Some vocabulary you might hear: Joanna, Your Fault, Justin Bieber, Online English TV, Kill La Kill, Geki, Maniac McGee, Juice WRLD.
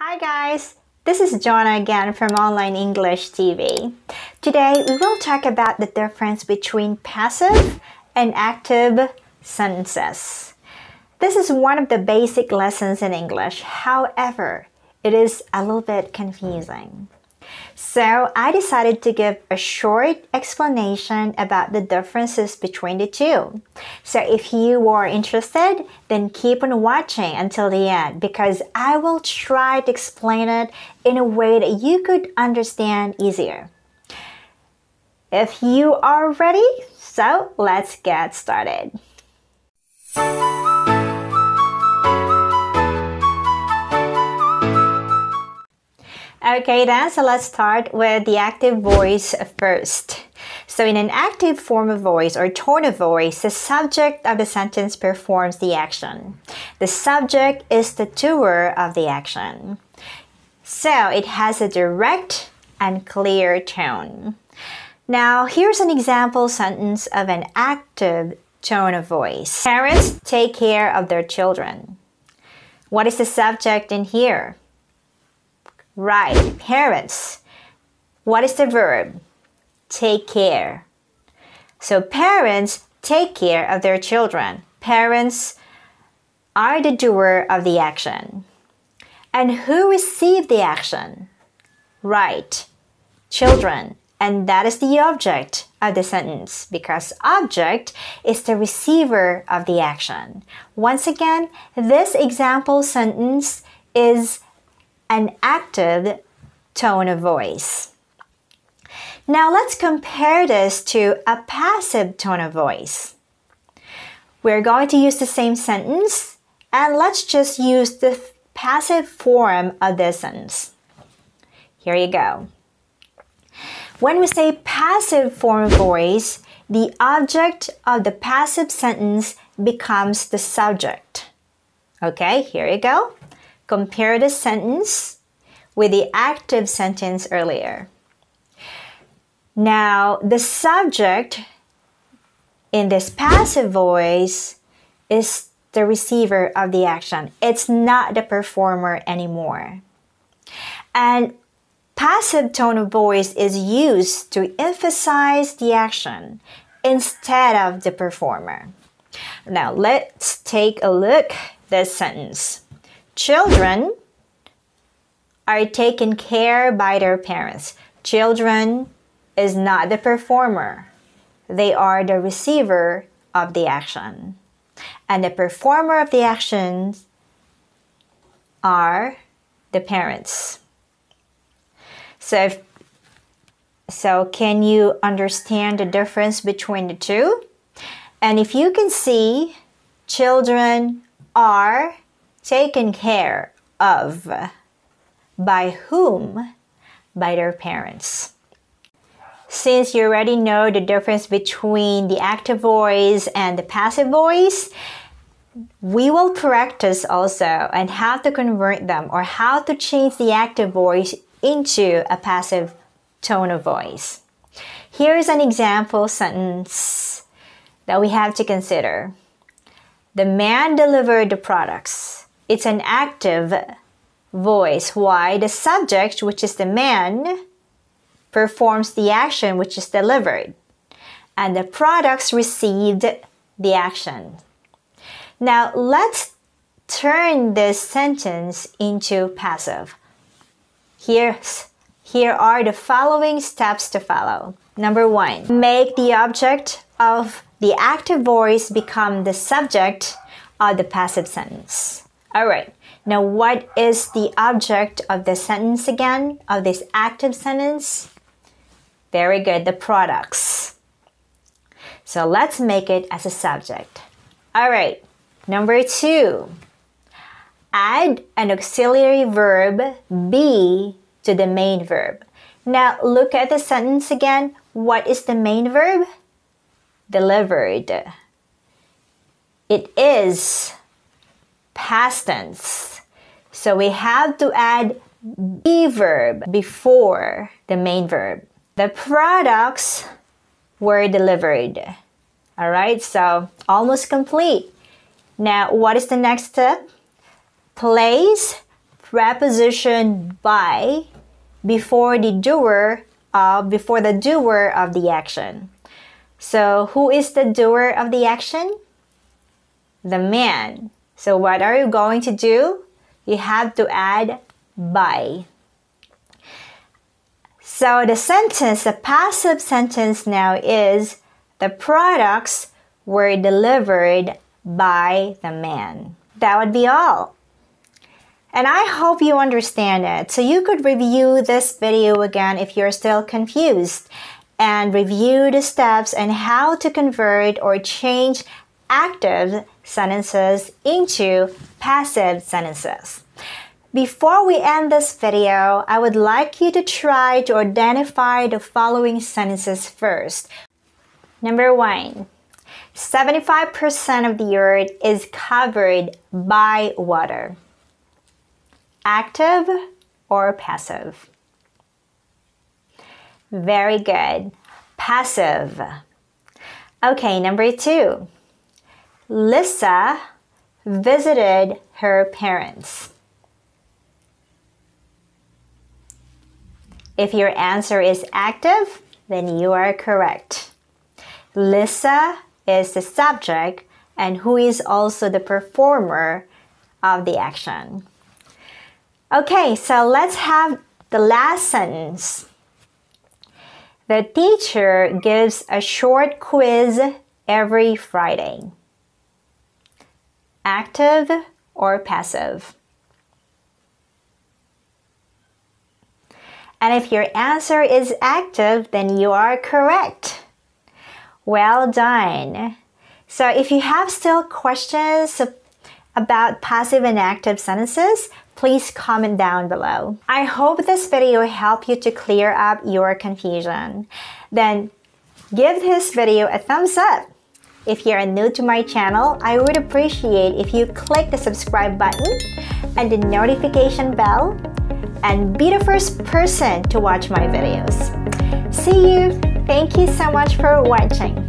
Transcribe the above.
Hi guys, this is Joanna again from Online English TV. Today we will talk about the difference between passive and active sentences. This is one of the basic lessons in English. However, it is a little bit confusing. So I decided to give a short explanation about the differences between the two. So if you are interested, then keep on watching until the end because I will try to explain it in a way that you could understand easier. If you are ready, so let's get started. Okay then, so let's start with the active voice first. So in an active form of voice or tone of voice, the subject of the sentence performs the action. The subject is the doer of the action. So it has a direct and clear tone. Now here's an example sentence of an active tone of voice. Parents take care of their children. What is the subject in here? Right, parents. What is the verb? Take care. So parents take care of their children. Parents are the doer of the action. And who received the action? Right, children. And that is the object of the sentence because object is the receiver of the action. Once again, this example sentence is an active tone of voice. Now let's compare this to a passive tone of voice. We're going to use the same sentence and let's just use the passive form of this sentence. Here you go. When we say passive form of voice, the object of the passive sentence becomes the subject. Okay, here you go. Compare this sentence with the active sentence earlier. Now, the subject in this passive voice is the receiver of the action. It's not the performer anymore. And passive tone of voice is used to emphasize the action instead of the performer. Now, let's take a look at this sentence. Children are taken care by their parents. Children is not the performer. They are the receiver of the action. And the performer of the actions are the parents. So can you understand the difference between the two? And if you can see, children are taken care of. By whom? By their parents. Since you already know the difference between the active voice and the passive voice, we will practice also on how to convert them or how to change the active voice into a passive tone of voice. Here is an example sentence that we have to consider. The man delivered the products. It's an active voice. Why? The subject, which is the man, performs the action which is delivered. And the products received the action. Now, let's turn this sentence into passive. Here are the following steps to follow. Number one, make the object of the active voice become the subject of the passive sentence. Alright, now what is the object of the sentence again, of this active sentence? Very good, the products. So let's make it as a subject. Alright, number two. Add an auxiliary verb be to the main verb. Now look at the sentence again. What is the main verb? Delivered. It is past tense. So we have to add be verb before the main verb. The products were delivered. All right, so almost complete. Now, what is the next step? Place preposition by before the doer of the action. So who is the doer of the action? The man. So what are you going to do? You have to add by. So the sentence, the passive sentence now is the products were delivered by the man. That would be all. And I hope you understand it. So you could review this video again if you're still confused and review the steps and how to convert or change active sentences into passive sentences. Before we end this video, I would like you to try to identify the following sentences first. Number one, 75% of the earth is covered by water. Active or passive? Very good. Passive. Okay, number two. Lisa visited her parents. If your answer is active, then you are correct. Lisa is the subject and who is also the performer of the action. Okay, so let's have the last sentence. The teacher gives a short quiz every Friday. Active or passive? And if your answer is active, then you are correct. Well done. So if you have still questions about passive and active sentences, please comment down below. I hope this video helped you to clear up your confusion. Then give this video a thumbs up. If you're new to my channel, I would appreciate if you click the subscribe button and the notification bell and be the first person to watch my videos. See you! Thank you so much for watching.